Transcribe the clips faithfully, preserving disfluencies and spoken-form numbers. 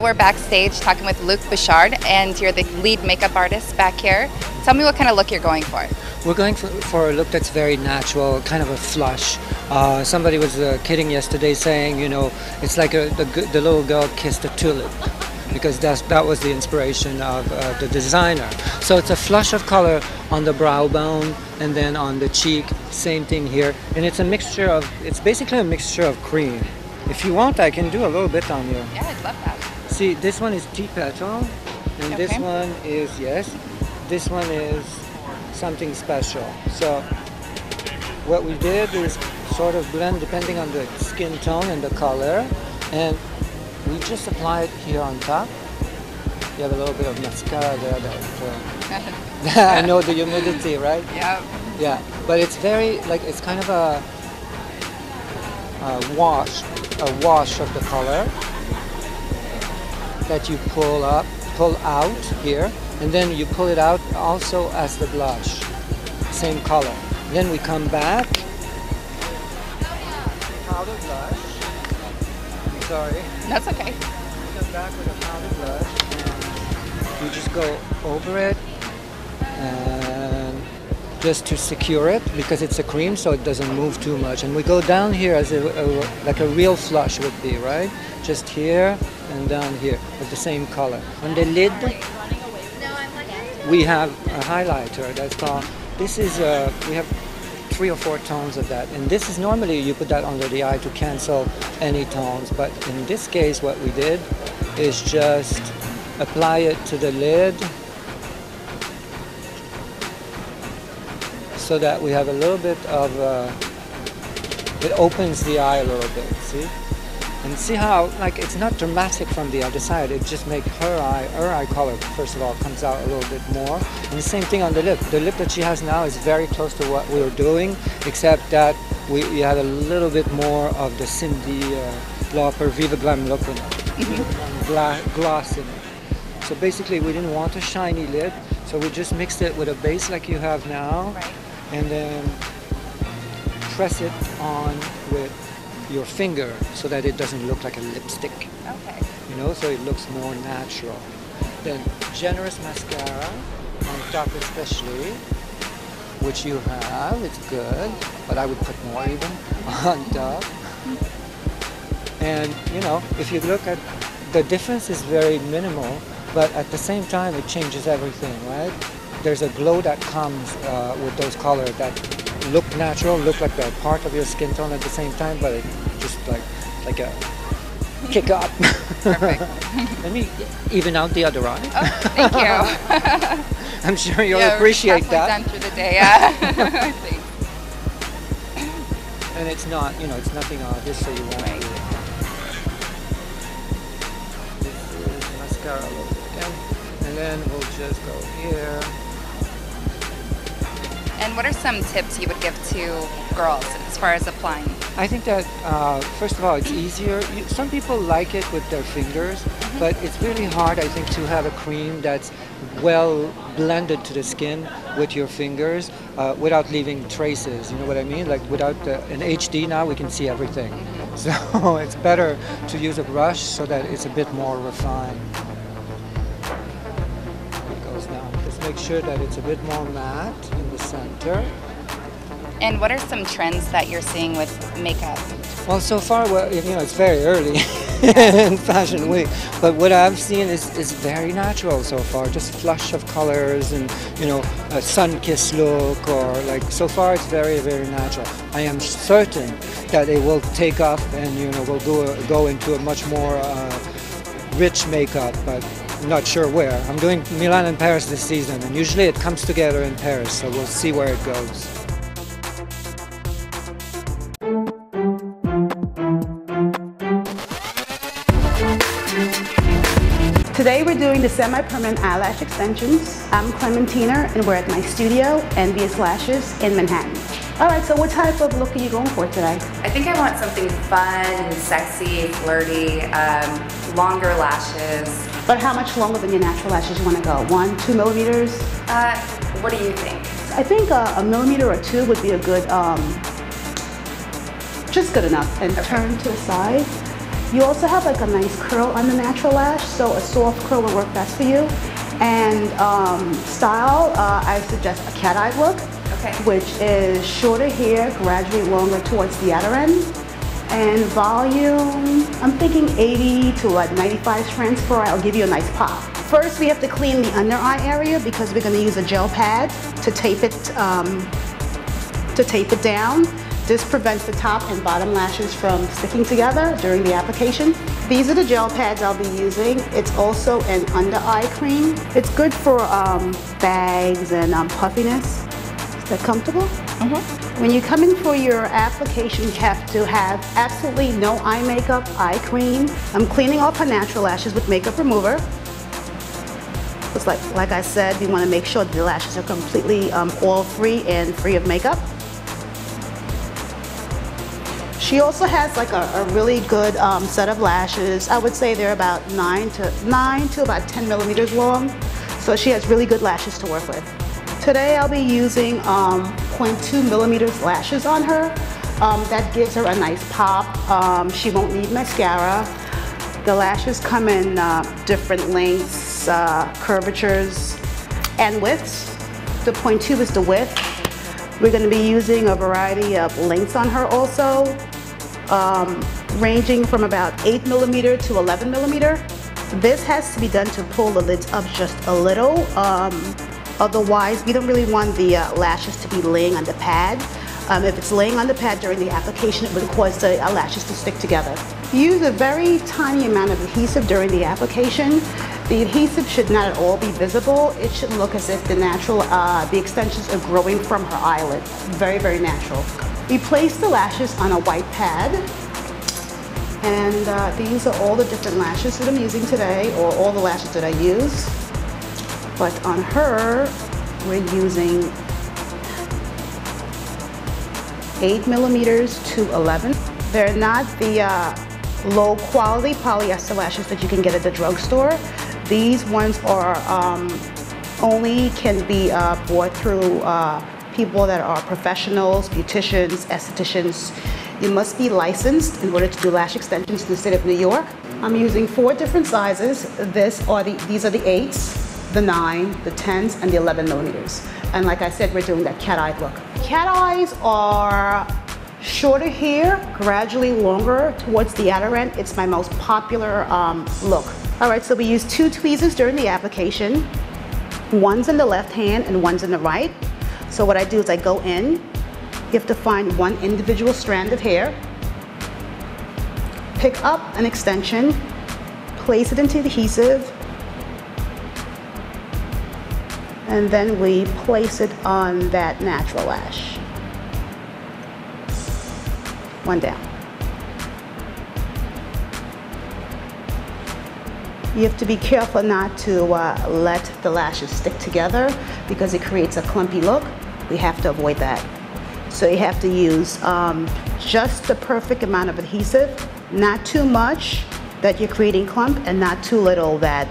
We're backstage talking with Luc Bouchard, and you're the lead makeup artist back here. Tell me what kind of look you're going for. We're going for, for a look that's very natural, kind of a flush. Uh, somebody was uh, kidding yesterday saying, you know, it's like a, the, the little girl kissed a tulip, because that's, that was the inspiration of uh, the designer. So it's a flush of color on the brow bone and then on the cheek, same thing here. And it's a mixture of, it's basically a mixture of cream. If you want, I can do a little bit on you. Yeah, I'd love that. See, this one is tea petal, and okay. This one is, yes, this one is something special. So what we did is sort of blend depending on the skin tone and the color, and we just apply it here on top. You have a little bit of mascara there. That, uh, I know the humidity, right? Yeah. Yeah, but it's very, like, it's kind of a, a wash, a wash of the color that you pull up, pull out here, and then you pull it out also as the blush, same color. Then we come back, powder blush. Sorry. That's okay. We come back with a powder blush. You just go over it, and just to secure it, because it's a cream, so it doesn't move too much. And we go down here as a, a like a real flush would be, right? Just here and down here with the same color. On the lid, we have a highlighter that's called. This is a, we have three or four tones of that, and this is normally you put that under the eye to cancel any tones, but in this case what we did is just apply it to the lid so that we have a little bit of uh, it opens the eye a little bit, see? And see how, like, it's not dramatic from the other side, it just makes her eye, her eye color, first of all, comes out a little bit more. And the same thing on the lip. The lip that she has now is very close to what we were doing, except that we, we had a little bit more of the Cindy Lauper Viva Glam look in it, gloss in it. So basically we didn't want a shiny lip, so we just mixed it with a base like you have now, right. And then press it on with your finger so that it doesn't look like a lipstick. Okay. You know, so it looks more natural. Then generous mascara on top especially, which you have, it's good, but I would put more even on top. And you know, if you look at, the difference is very minimal, but at the same time it changes everything, right? There's a glow that comes uh, with those colors that look natural, look like they're part of your skin tone at the same time, but it just like like a kick up. Perfect. Let me even out the other eye. Oh, thank you. I'm sure you'll yeah, appreciate that. Done through the day, yeah. I think. And it's not, you know, it's nothing obvious, so you won't. Right. This is mascara a little bit again, and then we'll just go here. And what are some tips you would give to girls as far as applying? I think that, uh, first of all, it's easier. You, some people like it with their fingers, mm-hmm. But it's really hard, I think, to have a cream that's well blended to the skin with your fingers uh, without leaving traces, you know what I mean? Like without the, in H D now, we can see everything. So it's better to use a brush so that it's a bit more refined. It goes down. Just make sure that it's a bit more matte. Center. And what are some trends that you're seeing with makeup? Well, so far, well, you know, it's very early in Fashion Week, but what I've seen is, is very natural so far, just flush of colors and, you know, a sun-kissed look, or like, so far it's very, very natural. I am certain that it will take off and, you know, will go, go into a much more uh, rich makeup, but I'm not sure where. I'm doing Milan and Paris this season, and usually it comes together in Paris, so we'll see where it goes. Today we're doing the semi-permanent eyelash extensions. I'm Clementina, and we're at my studio, Envious Lashes, in Manhattan. All right, so what type of look are you going for today? I think I want something fun, sexy, flirty, um, longer lashes. But how much longer than your natural lashes you want to go? One, two millimeters? Uh, what do you think? I think uh, a millimeter or two would be a good, um, just good enough. And okay. Turn to the side. You also have like a nice curl on the natural lash, so a soft curl would work best for you. And um, style, uh, I suggest a cat-eye look, okay, which is shorter here, gradually longer towards the outer end. And volume, I'm thinking eighty to like ninety-five strands per eye. I'll give you a nice pop. First, we have to clean the under eye area because we're going to use a gel pad to tape it um, to tape it down. This prevents the top and bottom lashes from sticking together during the application. These are the gel pads I'll be using. It's also an under-eye cream. It's good for um, bags and um, puffiness. Is that comfortable? Mm-hmm. When you come in for your application, you have to have absolutely no eye makeup, eye cream. I'm cleaning off her natural lashes with makeup remover. It's like, like I said, we want to make sure the lashes are completely um, oil-free and free of makeup. She also has like a, a really good um, set of lashes. I would say they're about nine to nine to about ten millimeters long. So she has really good lashes to work with. Today I'll be using um, zero point two millimeters lashes on her. Um, that gives her a nice pop. Um, she won't need mascara. The lashes come in uh, different lengths, uh, curvatures, and widths. The zero point two is the width. We're going to be using a variety of lengths on her also. Um, ranging from about eight millimeter to eleven millimeter. This has to be done to pull the lids up just a little. Um, otherwise, we don't really want the uh, lashes to be laying on the pad. Um, if it's laying on the pad during the application, it would cause the uh, lashes to stick together. Use a very tiny amount of adhesive during the application. The adhesive should not at all be visible. It should look as if the natural, uh, the extensions are growing from her eyelid. Very, very natural. We place the lashes on a white pad, and uh, these are all the different lashes that I'm using today, or all the lashes that I use. But on her, we're using eight millimeters to eleven. They're not the uh, low quality polyester lashes that you can get at the drugstore. These ones are um, only can be uh, bought through uh, people that are professionals, beauticians, estheticians. You must be licensed in order to do lash extensions in the state of New York. I'm using four different sizes. This are the, these are the eights, the nine, the tens, and the eleven millimeters. And like I said, we're doing that cat-eye look. Cat eyes are shorter here, gradually longer towards the outer end. It's my most popular um, look. All right, so we use two tweezers during the application. One's in the left hand and one's in the right. So what I do is I go in. You have to find one individual strand of hair, pick up an extension, place it into the adhesive, and then we place it on that natural lash. One down. You have to be careful not to uh, let the lashes stick together because it creates a clumpy look. We have to avoid that. So you have to use um, just the perfect amount of adhesive, not too much that you're creating clump and not too little that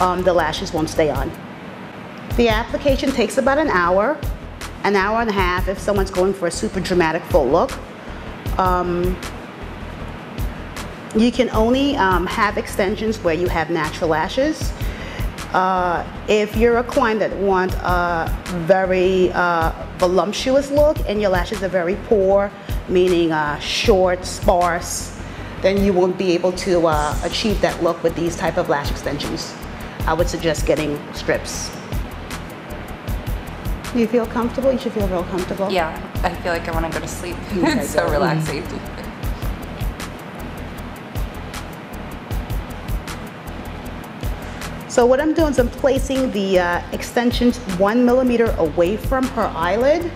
um, the lashes won't stay on. The application takes about an hour, an hour and a half if someone's going for a super dramatic full look. Um, you can only um, have extensions where you have natural lashes. Uh, if you're a client that wants a very uh, voluptuous look and your lashes are very poor, meaning uh, short, sparse, then you won't be able to uh, achieve that look with these type of lash extensions. I would suggest getting strips. Do you feel comfortable? You should feel real comfortable. Yeah, I feel like I want to go to sleep. It's so relaxing. So what I'm doing is I'm placing the uh, extensions one millimeter away from her eyelid.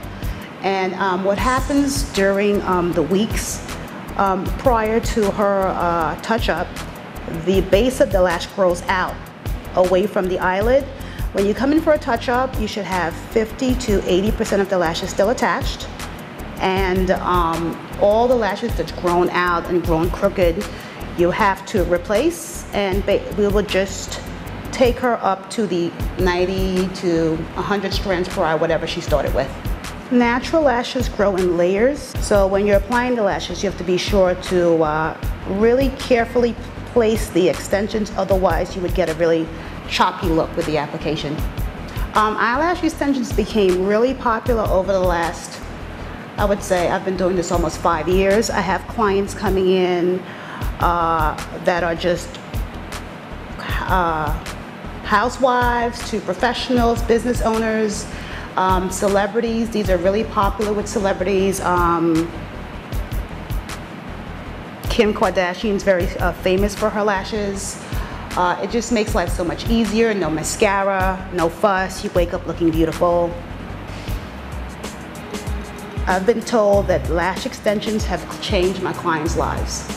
And um, what happens during um, the weeks um, prior to her uh, touch-up, the base of the lash grows out away from the eyelid. When you come in for a touch-up, you should have fifty to eighty percent of the lashes still attached. And um, all the lashes that's grown out and grown crooked, you have to replace. And we will just take her up to the ninety to one hundred strands per eye, whatever she started with. Natural lashes grow in layers. So when you're applying the lashes, you have to be sure to uh, really carefully place the extensions, otherwise you would get a really choppy look with the application. Um, eyelash extensions became really popular over the last, I would say, I've been doing this almost five years. I have clients coming in uh, that are just uh, housewives to professionals, business owners, um, celebrities. These are really popular with celebrities. Um, Kim Kardashian's very uh, famous for her lashes. Uh, it just makes life so much easier. No mascara, no fuss. You wake up looking beautiful. I've been told that lash extensions have changed my clients' lives.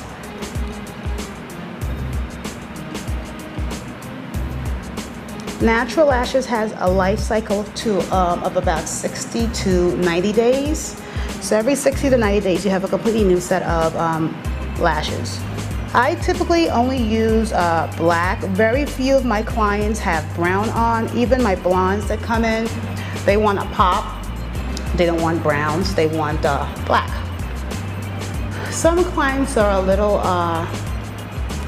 Natural lashes has a life cycle to, um, of about sixty to ninety days. So every sixty to ninety days, you have a completely new set of um, lashes. I typically only use uh, black. Very few of my clients have brown on. Even my blondes that come in, they want a pop. They don't want browns, they want uh, black. Some clients are a little uh,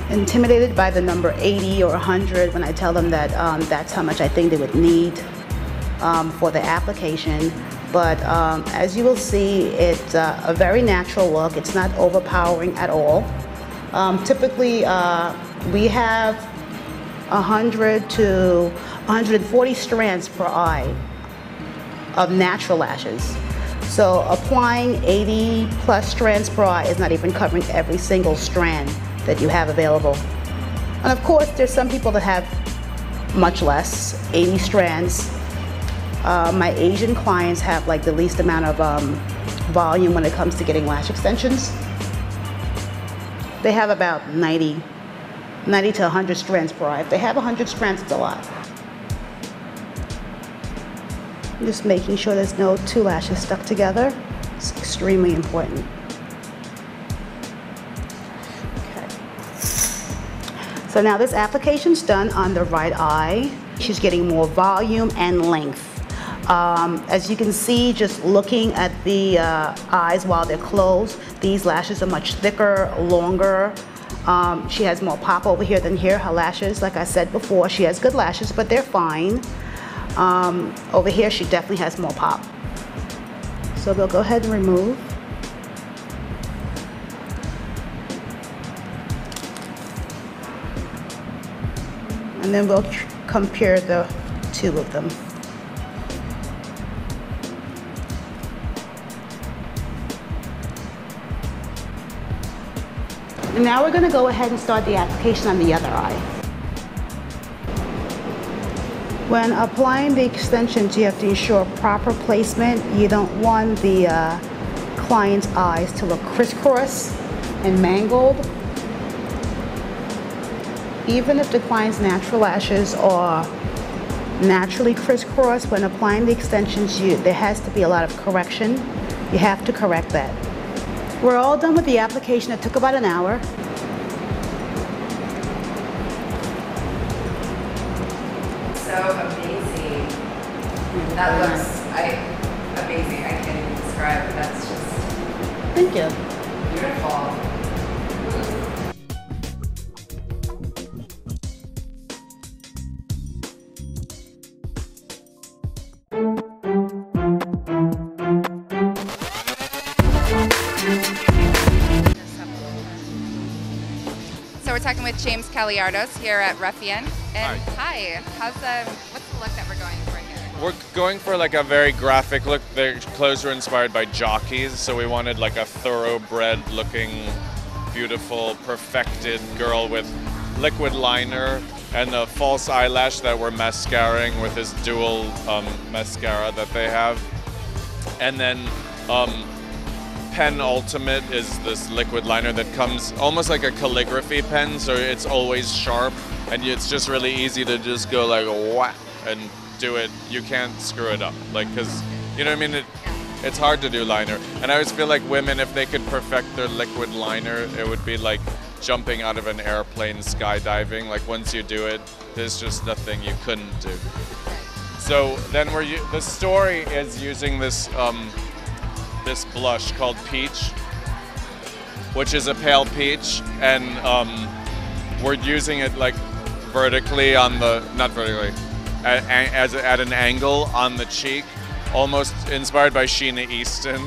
intimidated by the number eighty or one hundred when I tell them that um, that's how much I think they would need um, for the application. But um, as you will see, it's uh, a very natural look. It's not overpowering at all. Um, typically, uh, we have one hundred to one hundred forty strands per eye of natural lashes. So applying eighty plus strands per eye is not even covering every single strand that you have available. And of course, there's some people that have much less, eighty strands. Uh, my Asian clients have like the least amount of um, volume when it comes to getting lash extensions. They have about ninety to one hundred strands per eye. If they have one hundred strands, it's a lot. Just making sure there's no two lashes stuck together. It's extremely important. Okay. So now this application's done on the right eye. She's getting more volume and length. Um, as you can see, just looking at the uh, eyes while they're closed, these lashes are much thicker, longer. Um, she has more pop over here than here. Her lashes, like I said before, she has good lashes, but they're fine. Um, over here, she definitely has more pop. So we'll go ahead and remove. And then we'll compare the two of them. And now we're going to go ahead and start the application on the other eye. When applying the extensions, you have to ensure proper placement. You don't want the uh, client's eyes to look crisscross and mangled. Even if the client's natural lashes are naturally crisscrossed, when applying the extensions, you, there has to be a lot of correction. You have to correct that. We're all done with the application. It took about an hour. So amazing. That looks I, amazing. I can't even describe it. That's just... Thank you. Beautiful. So we're talking with James Kaliardos here at Ruffian. And hi. Hi. How's the, what's the look that we're going for here? We're going for like a very graphic look. Their clothes were inspired by jockeys, so we wanted like a thoroughbred looking, beautiful, perfected girl with liquid liner and the false eyelash that we're mascaring with this dual um, mascara that they have. And then um, Pen Ultimate is this liquid liner that comes almost like a calligraphy pen, so it's always sharp. And it's just really easy to just go like whack and do it. You can't screw it up, like, because you know what I mean. It, it's hard to do liner, and I always feel like women, if they could perfect their liquid liner, it would be like jumping out of an airplane, skydiving. Like once you do it, there's just nothing you couldn't do. So then we're the story is using this um, this blush called Peach. which is a pale peach, and um, we're using it like vertically on the, not vertically, at, as, at an angle on the cheek, almost inspired by Sheena Easton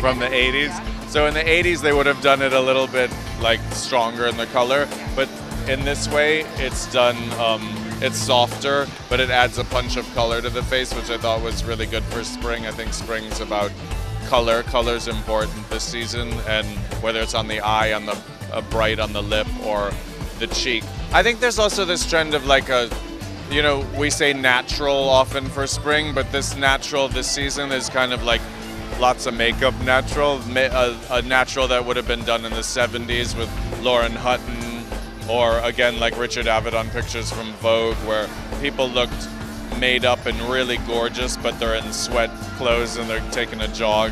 from the eighties. Yeah. So in the eighties, they would have done it a little bit like stronger in the color, but in this way, it's done, um, it's softer, but it adds a punch of color to the face, which I thought was really good for spring. I think spring's about color. Color's important this season, and whether it's on the eye, on the uh, bright on the lip, or the cheek. I think there's also this trend of like a, you know, we say natural often for spring, but this natural this season is kind of like lots of makeup natural, a, a natural that would have been done in the seventies with Lauren Hutton, or again like Richard Avedon pictures from Vogue where people looked made up and really gorgeous, but they're in sweat clothes and they're taking a jog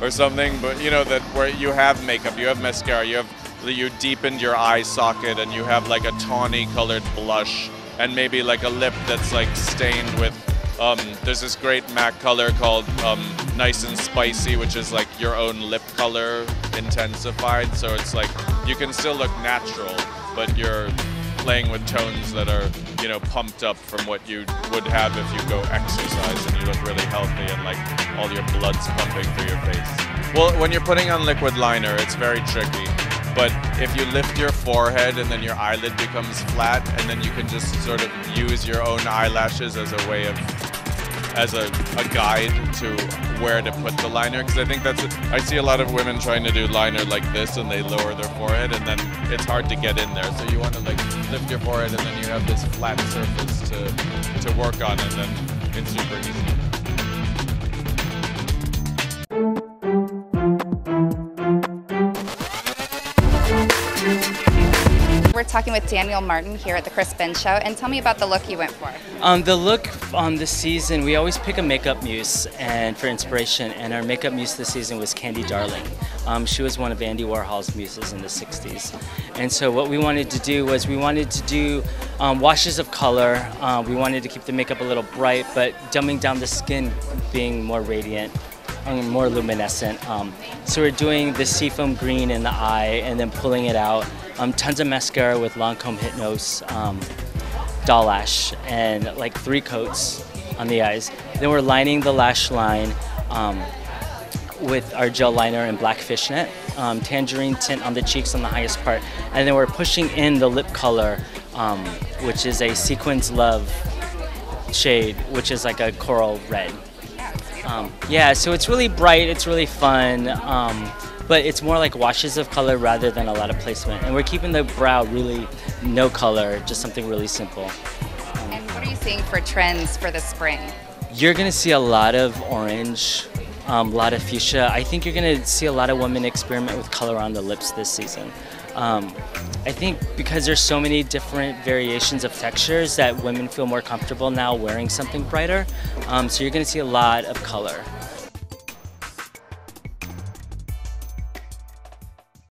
or something. But you know, that where you have makeup, you have mascara, you have, you deepened your eye socket, and you have like a tawny colored blush, and maybe like a lip that's like stained with, um, there's this great MAC color called um, Nice and Spicy, which is like your own lip color intensified. So it's like, you can still look natural, but you're playing with tones that are, you know, pumped up from what you would have if you go exercise and you look really healthy and like all your blood's pumping through your face. Well, when you're putting on liquid liner, it's very tricky. But if you lift your forehead and then your eyelid becomes flat, and then you can just sort of use your own eyelashes as a way of, as a, a guide to where to put the liner. Because I think that's, it. I see a lot of women trying to do liner like this and they lower their forehead and then it's hard to get in there. So you want to like lift your forehead and then you have this flat surface to, to work on, and then it's super easy. We're talking with Daniel Martin here at the Chris Benz Show, and tell me about the look you went for. Um, the look on um, this season, we always pick a makeup muse and for inspiration, and our makeup muse this season was Candy Darling. Um, she was one of Andy Warhol's muses in the sixties. And so what we wanted to do was we wanted to do um, washes of color. Uh, we wanted to keep the makeup a little bright, but dumbing down the skin, being more radiant, and more luminescent. Um, so we're doing the seafoam green in the eye and then pulling it out. Um, tons of mascara with Lancôme Hit Nose um, doll lash, and like three coats on the eyes. Then we're lining the lash line um, with our gel liner and black fishnet, um, tangerine tint on the cheeks on the highest part. And then we're pushing in the lip color, um, which is a Sequins Love shade, which is like a coral red. Um, yeah, so it's really bright, it's really fun, um, but it's more like washes of color rather than a lot of placement. And we're keeping the brow really no color, just something really simple. Um, and what are you seeing for trends for the spring? You're going to see a lot of orange, a um, lot of fuchsia. I think you're going to see a lot of women experiment with color on the lips this season. Um, I think because there's so many different variations of textures that women feel more comfortable now wearing something brighter. Um, so you're going to see a lot of color.